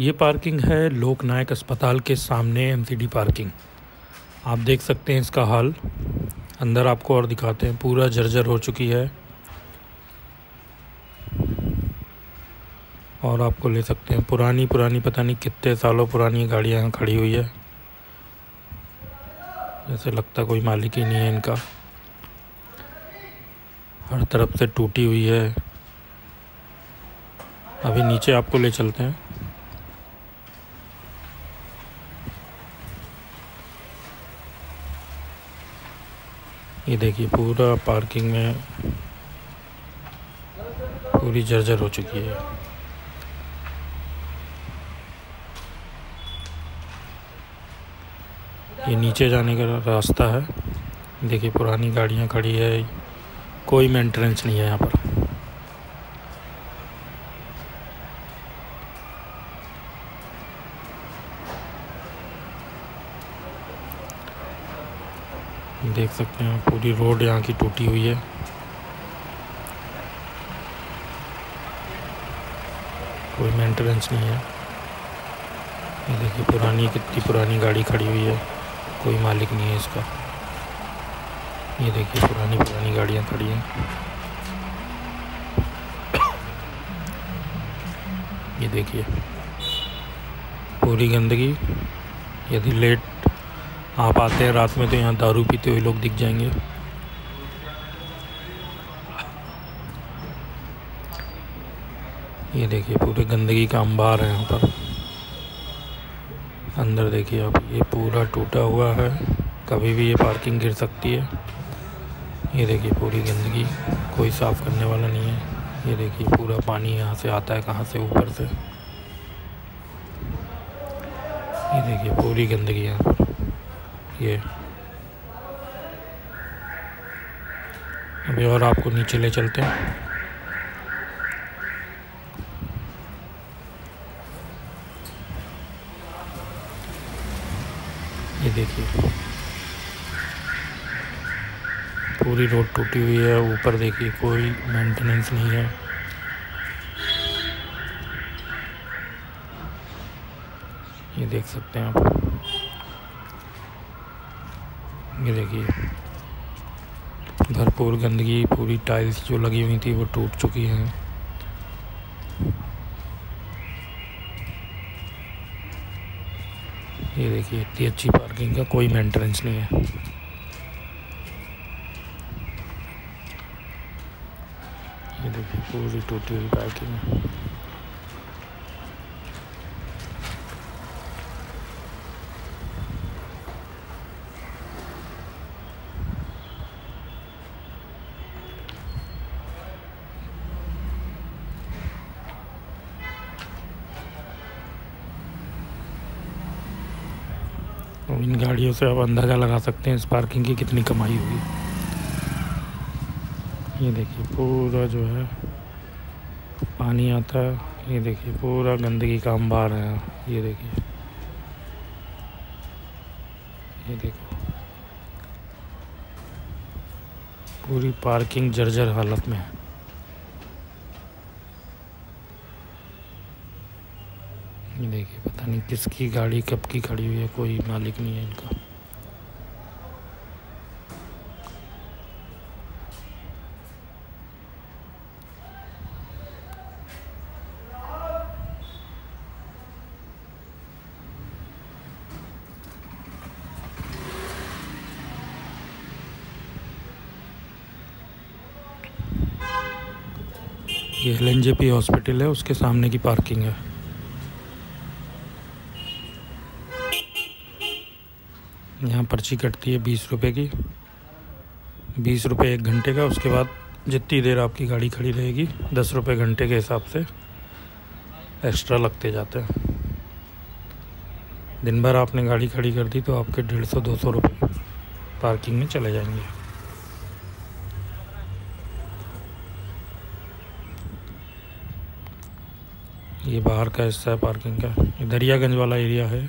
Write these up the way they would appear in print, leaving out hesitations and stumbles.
ये पार्किंग है लोकनायक अस्पताल के सामने एमसीडी पार्किंग। आप देख सकते हैं इसका हाल, अंदर आपको और दिखाते हैं। पूरा जर्जर हो चुकी है और आपको ले सकते हैं। पुरानी पता नहीं कितने सालों पुरानी गाड़ियाँ यहाँ खड़ी हुई है। जैसे लगता कोई मालिक ही नहीं है इनका। हर तरफ से टूटी हुई है। अभी नीचे आपको ले चलते हैं। ये देखिए पूरा पार्किंग में पूरी जर्जर हो चुकी है। ये नीचे जाने का रास्ता है। देखिए पुरानी गाड़ियाँ खड़ी है, कोई मेंटेनेंस नहीं है यहाँ पर। देख सकते हैं पूरी रोड यहाँ की टूटी हुई है। कोई मेंटेनेंस नहीं है। ये देखिए कितनी पुरानी गाड़ी खड़ी हुई है, कोई मालिक नहीं है इसका। ये देखिए पुरानी गाड़ियाँ खड़ी हैं। ये देखिए पूरी गंदगी। यदि लेट आप आते हैं रात में तो यहाँ दारू पीते हुए लोग दिख जाएंगे। ये देखिए पूरे गंदगी का अंबार है यहाँ पर। अंदर देखिए आप, ये पूरा टूटा हुआ है, कभी भी ये पार्किंग गिर सकती है। ये देखिए पूरी गंदगी, कोई साफ़ करने वाला नहीं है। ये देखिए पूरा पानी यहाँ से आता है, कहाँ से, ऊपर से। ये देखिए पूरी गंदगी यहाँ पर। ये अभी और आपको नीचे ले चलते हैं। ये देखिए पूरी रोड टूटी हुई है। ऊपर देखिए कोई मेंटेनेंस नहीं है। ये देख सकते हैं आप। ये देखिए भरपूर गंदगी। पूरी टाइल्स जो लगी हुई थी वो टूट चुकी हैं। ये देखिए इतनी अच्छी पार्किंग का कोई मेंटेनेंस नहीं है। ये देखिए पूरी टूटी हुई पार्किंग है। इन गाड़ियों से आप अंदाज़ा लगा सकते हैं इस पार्किंग की कितनी कमाई हुई। ये देखिए पूरा जो है पानी आता है। ये देखिए पूरा गंदगी का अंबार है। ये देखिए, ये देखो पूरी पार्किंग जर्जर हालत में है। ये देखिए पता नहीं किसकी गाड़ी कब की खड़ी हुई है, कोई मालिक नहीं है इनका। ये एलएनजेपी हॉस्पिटल है, उसके सामने की पार्किंग है। यहाँ पर्ची कटती है 20 रुपये की। 20 रुपये 1 घंटे का। उसके बाद जितनी देर आपकी गाड़ी खड़ी रहेगी 10 रुपये घंटे के हिसाब से एक्स्ट्रा लगते जाते हैं। दिन भर आपने गाड़ी खड़ी कर दी तो आपके 150-200 रुपये पार्किंग में चले जाएंगे। ये बाहर का हिस्सा है पार्किंग का। दरियागंज वाला एरिया है।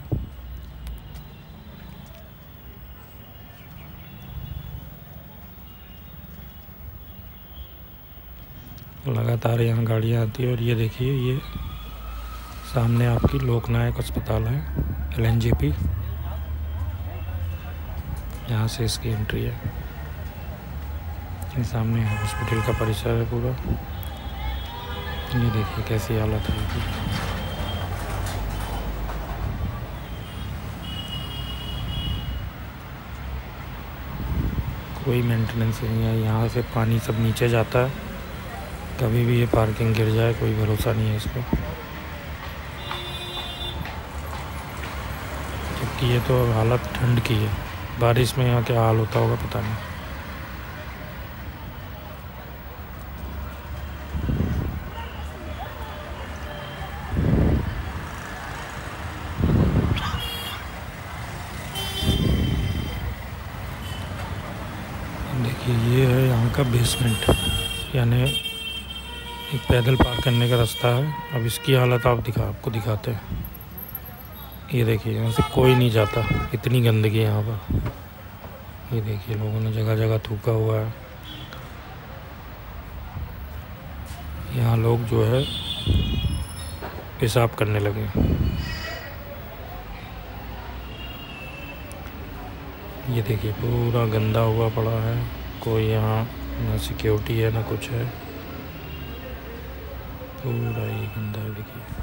लगातार यहाँ गाड़ियाँ आती है। और ये देखिए ये सामने आपकी लोकनायक अस्पताल है, एलएनजेपी, यहाँ से इसकी एंट्री है। सामने हॉस्पिटल का परिसर है पूरा। ये देखिए कैसी हालत है इसकी। कोई मेंटेनेंस नहीं है। यहाँ से पानी सब नीचे जाता है, कभी भी ये पार्किंग गिर जाए, कोई भरोसा नहीं है इसको। क्योंकि ये तो हालत ठंड की है, बारिश में यहाँ क्या हाल होता होगा पता नहीं। देखिए ये है यहाँ का बेसमेंट, यानी एक पैदल पार करने का रास्ता है। अब इसकी हालत आपको दिखाते हैं। ये देखिए यहाँ से कोई नहीं जाता, इतनी गंदगी है यहाँ पर। ये देखिए लोगों ने जगह जगह थूका हुआ है। यहाँ लोग जो है पेशाब करने लगे। ये देखिए पूरा गंदा हुआ पड़ा है, कोई यहाँ ना सिक्योरिटी है ना कुछ है, पूरा ये गंदा है। देखिए,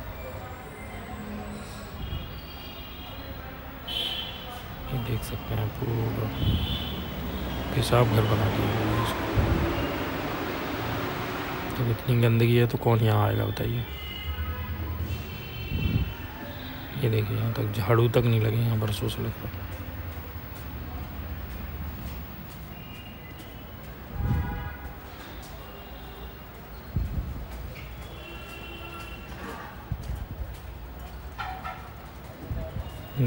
ये देख सकते हैं पूरा पेशाब घर बना दिया इसको। जब इतनी गंदगी है तो कौन यहाँ आएगा बताइए। ये देखिए यहाँ तक झाड़ू तक नहीं लगे, यहाँ बरसों से लग रहा है।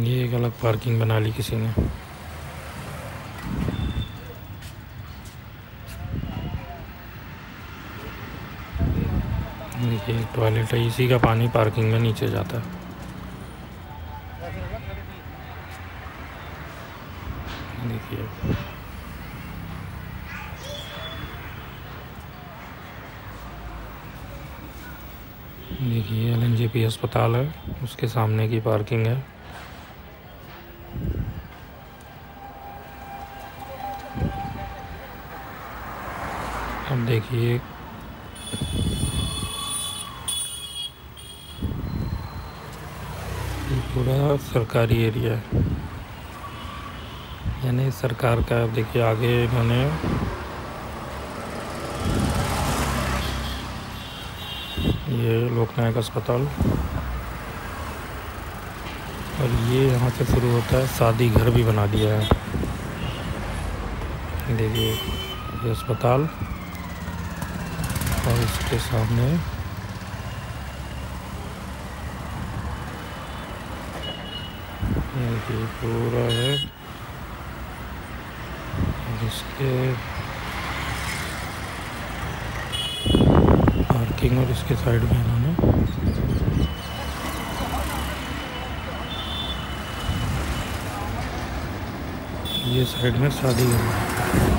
ये एक अलग पार्किंग बना ली किसी ने। देखिए टॉयलेट है, इसी का पानी पार्किंग में नीचे जाता है। देखिए देखिए एलएनजेपी अस्पताल है, उसके सामने की पार्किंग है। अब देखिए पूरा सरकारी एरिया है, यानी सरकार का। अब देखिए आगे इन्होंने ये लोकनायक अस्पताल, और ये यहाँ से शुरू होता है। शादी घर भी बना दिया है। देखिए ये अस्पताल और इसके सामने ये पूरा है, इसके पार्किंग और इसके साइड में इन्होंने ये साइड में शादी है।